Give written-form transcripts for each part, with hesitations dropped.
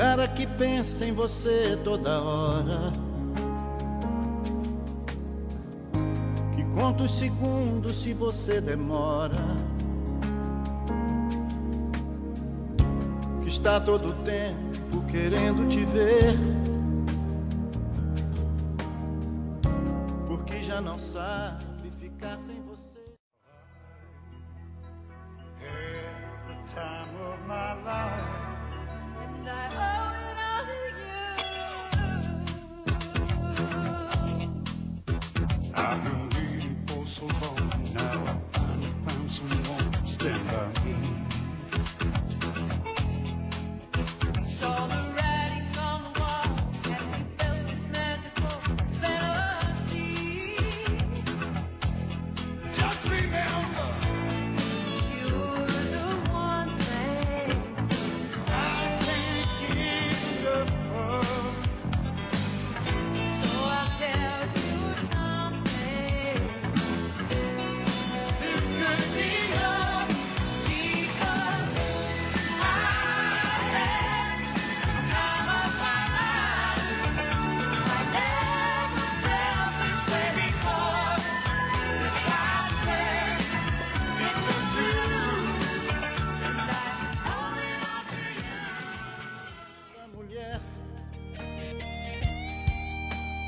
cara que pensa em você toda hora, que conta os segundos se você demora, que está todo o tempo querendo te ver, porque já não sabe ficar sem você.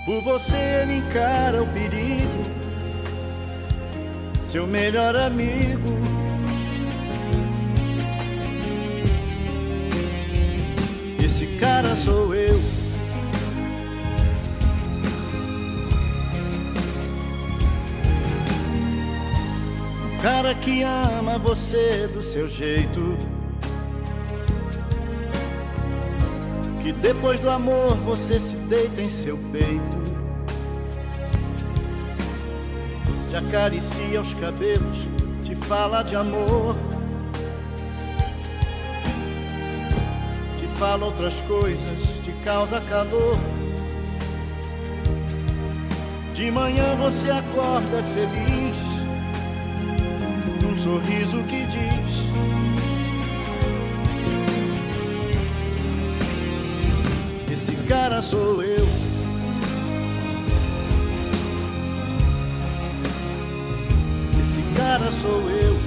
Por você ele encara o perigo, seu melhor amigo. Esse cara sou eu. O cara que ama você do seu jeito, que depois do amor você se deita em seu peito, te acaricia os cabelos, te fala de amor, te fala outras coisas, te causa calor. De manhã você acorda feliz, num sorriso que diz: esse cara sou eu. Esse cara sou eu.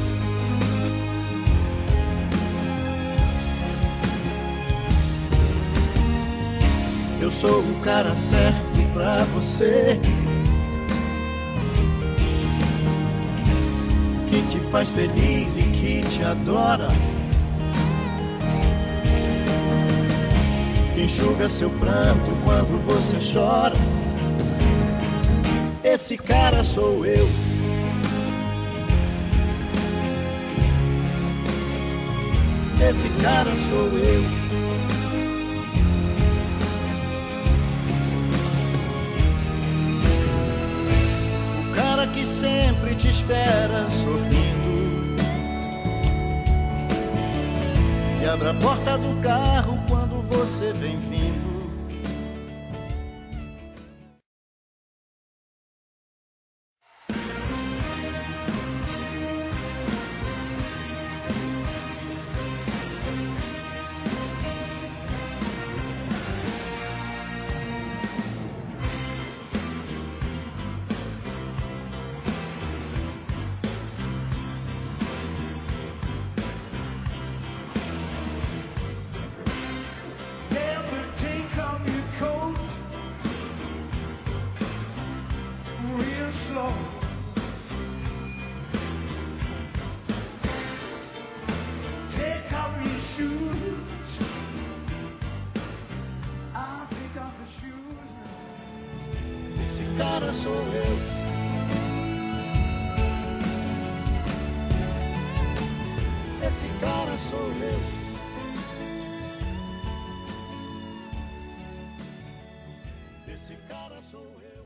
Eu sou o cara certo pra você, que te faz feliz e que te adora, que enxuga seu pranto quando você chora. Esse cara sou eu. Esse cara sou eu. O cara que sempre te espera sorrindo, que abre a porta do carro quando você vem vindo. Esse cara sou eu. Esse cara sou eu. Esse cara sou eu.